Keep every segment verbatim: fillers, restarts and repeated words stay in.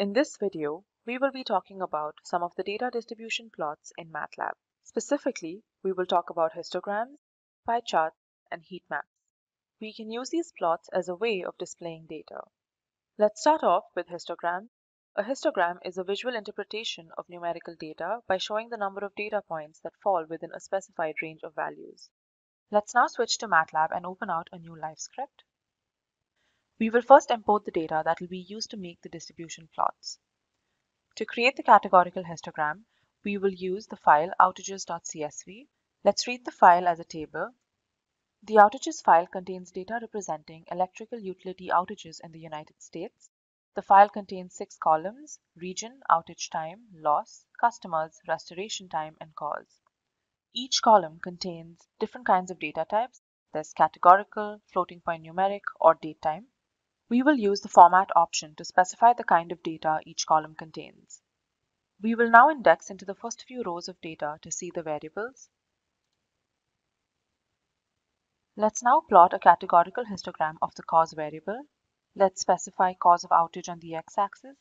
In this video, we will be talking about some of the data distribution plots in MATLAB. Specifically, we will talk about histograms, pie charts, and heat maps. We can use these plots as a way of displaying data. Let's start off with histograms. A histogram is a visual interpretation of numerical data by showing the number of data points that fall within a specified range of values. Let's now switch to MATLAB and open out a new live script. We will first import the data that will be used to make the distribution plots. To create the categorical histogram, we will use the file outages dot C S V. Let's read the file as a table. The outages file contains data representing electrical utility outages in the United States. The file contains six columns: region, outage time, loss, customers, restoration time, and cause. Each column contains different kinds of data types. There's categorical, floating point numeric, or date time. We will use the format option to specify the kind of data each column contains. We will now index into the first few rows of data to see the variables. Let's now plot a categorical histogram of the cause variable. Let's specify cause of outage on the x-axis,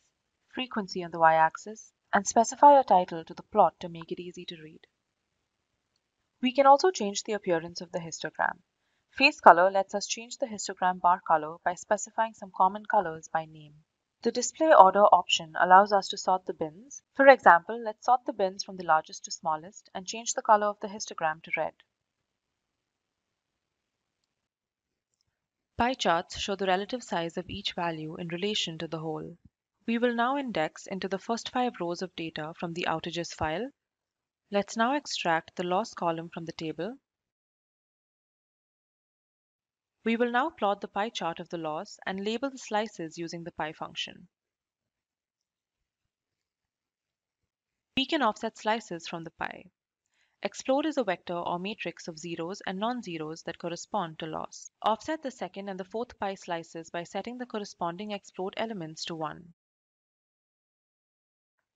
frequency on the y-axis, and specify a title to the plot to make it easy to read. We can also change the appearance of the histogram. Face color lets us change the histogram bar color by specifying some common colors by name. The display order option allows us to sort the bins. For example, let's sort the bins from the largest to smallest and change the color of the histogram to red. Pie charts show the relative size of each value in relation to the whole. We will now index into the first five rows of data from the outages file. Let's now extract the loss column from the table. We will now plot the pie chart of the loss and label the slices using the pie function. We can offset slices from the pie. Explode is a vector or matrix of zeros and non-zeros that correspond to loss. Offset the second and the fourth pie slices by setting the corresponding explode elements to one.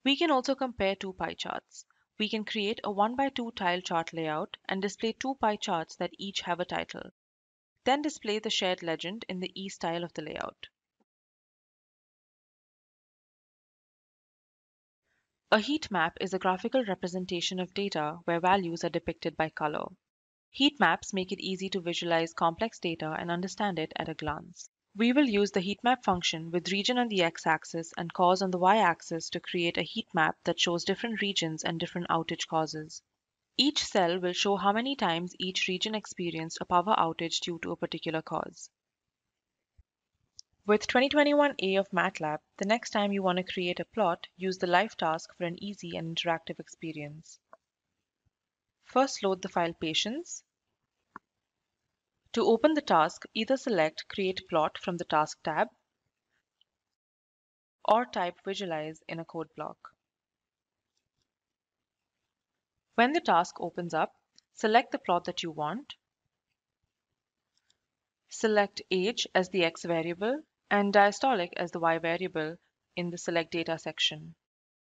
We can also compare two pie charts. We can create a one by two tile chart layout and display two pie charts that each have a title. Then display the shared legend in the E style of the layout. A heat map is a graphical representation of data where values are depicted by color. Heat maps make it easy to visualize complex data and understand it at a glance. We will use the heat map function with region on the x-axis and cause on the y-axis to create a heat map that shows different regions and different outage causes. Each cell will show how many times each region experienced a power outage due to a particular cause. With twenty twenty-one A of MATLAB, the next time you want to create a plot, use the live task for an easy and interactive experience. First, load the file Patience. To open the task, either select Create Plot from the Task tab or type Visualize in a code block. When the task opens up, select the plot that you want, select age as the x variable and diastolic as the y variable in the Select Data section.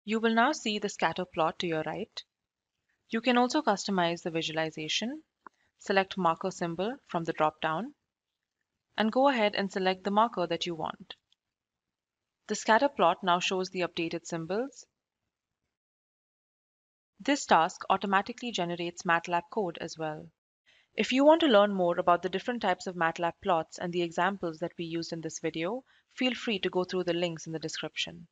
You will now see the scatter plot to your right. You can also customize the visualization. Select Marker Symbol from the drop-down and go ahead and select the marker that you want. The scatter plot now shows the updated symbols. This task automatically generates MATLAB code as well. If you want to learn more about the different types of MATLAB plots and the examples that we used in this video, feel free to go through the links in the description.